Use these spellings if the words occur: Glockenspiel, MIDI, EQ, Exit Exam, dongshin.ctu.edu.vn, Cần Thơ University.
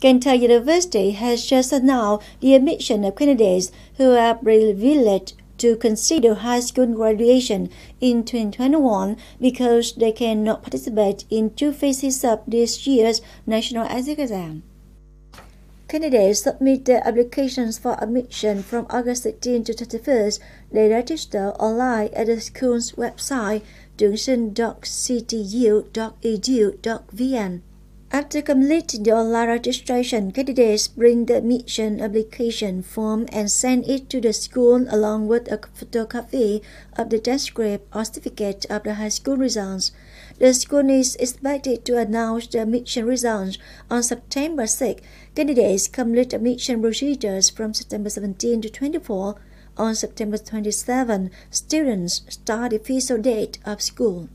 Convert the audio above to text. Cần Thơ University has just announced the admission of candidates who are privileged to consider high school graduation in 2021 because they cannot participate in two phases of this year's national exit exam. Candidates submit their applications for admission from August 16 to 31st. They register online at the school's website dongshin.ctu.edu.vn. After completing the online registration, candidates bring the admission application form and send it to the school along with a photocopy of the transcript or certificate of the high school results. The school is expected to announce the admission results on September 6. Candidates complete admission procedures from September 17 to 24. On September 27, students start the official date of school.